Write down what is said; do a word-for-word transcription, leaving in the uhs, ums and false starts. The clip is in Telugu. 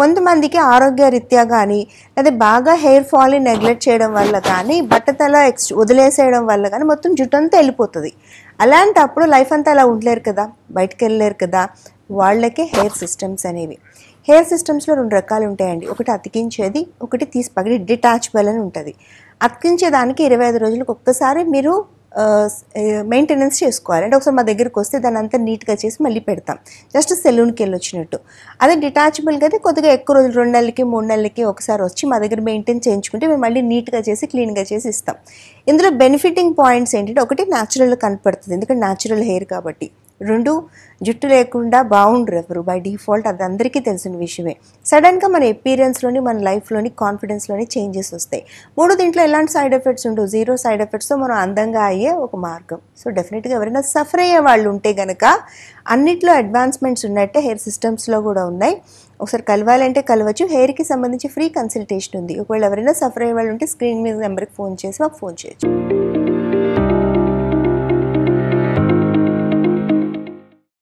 కొంతమందికి ఆరోగ్య రీత్యా గాని లేదా బాగా హెయిర్ ఫాల్ ని నెగ్లెక్ట్ చేయడం వల్ల గాని బట్టతల వదిలేసేయడం వల్ల గాని మొత్తం జుట్టంతా వెళ్ళిపోతది. అలాంటప్పుడు లైఫ్ అంతా అలా ఉండలేరు కదా, బయటికి వెళ్ళలేరు కదా. వాళ్ళకి హెయిర్ సిస్టమ్స్ అనేవి హెయిర్ సిస్టమ్స్లో రెండు రకాలు ఉంటాయండి. ఒకటి అతికించేది, ఒకటి తీసి పగిలి డిటాచబుల్ అని ఉంటుంది. అతికించేదానికి ఇరవై ఐదు రోజులకు ఒక్కసారి మీరు మెయింటెనెన్స్ చేసుకోవాలి. అంటే ఒకసారి మా దగ్గరికి వస్తే దాని అంతా నీట్గా చేసి మళ్ళీ పెడతాం, జస్ట్ సెలూన్కి వెళ్ళి వచ్చినట్టు. అదే డిటాచబుల్ అయితే కొద్దిగా ఎక్కువ రోజులు రెండు నెలలకి మూడు నెలలకి ఒకసారి వచ్చి మా దగ్గర మెయింటైన్ చేయించుకుంటే మేము మళ్ళీ నీట్గా చేసి క్లీన్గా చేసి ఇస్తాం. ఇందులో బెనిఫిటింగ్ పాయింట్స్ ఏంటంటే, ఒకటి న్యాచురల్ కనపడుతుంది, ఎందుకంటే న్యాచురల్ హెయిర్ కాబట్టి. రెండు, జుట్టు లేకుండా బాగుండ్రు ఎవరు బై డిఫాల్ట్, అది అందరికీ తెలిసిన విషయమే. సడన్గా మన ఎపీరియన్స్లోని మన లైఫ్లోని కాన్ఫిడెన్స్లోని చేంజెస్ వస్తాయి. మూడు, దీంట్లో ఎలాంటి సైడ్ ఎఫెక్ట్స్ ఉండవు, జీరో సైడ్ ఎఫెక్ట్స్తో మనం అందంగా అయ్యే ఒక మార్గం. సో డెఫినెట్గా ఎవరైనా సఫర్ అయ్యే వాళ్ళు ఉంటే కనుక అన్నిట్లో అడ్వాన్స్మెంట్స్ ఉన్నట్టే హెయిర్ సిస్టమ్స్లో కూడా ఉన్నాయి. ఒకసారి కలవాలంటే కలవచ్చు. హెయిర్కి సంబంధించి ఫ్రీ కన్సల్టేషన్ ఉంది. ఒకవేళ ఎవరైనా సఫర్ అయ్యే వాళ్ళు ఉంటే స్క్రీన్ మీద నెంబర్కి ఫోన్ చేసి మాకు ఫోన్ చేయొచ్చు.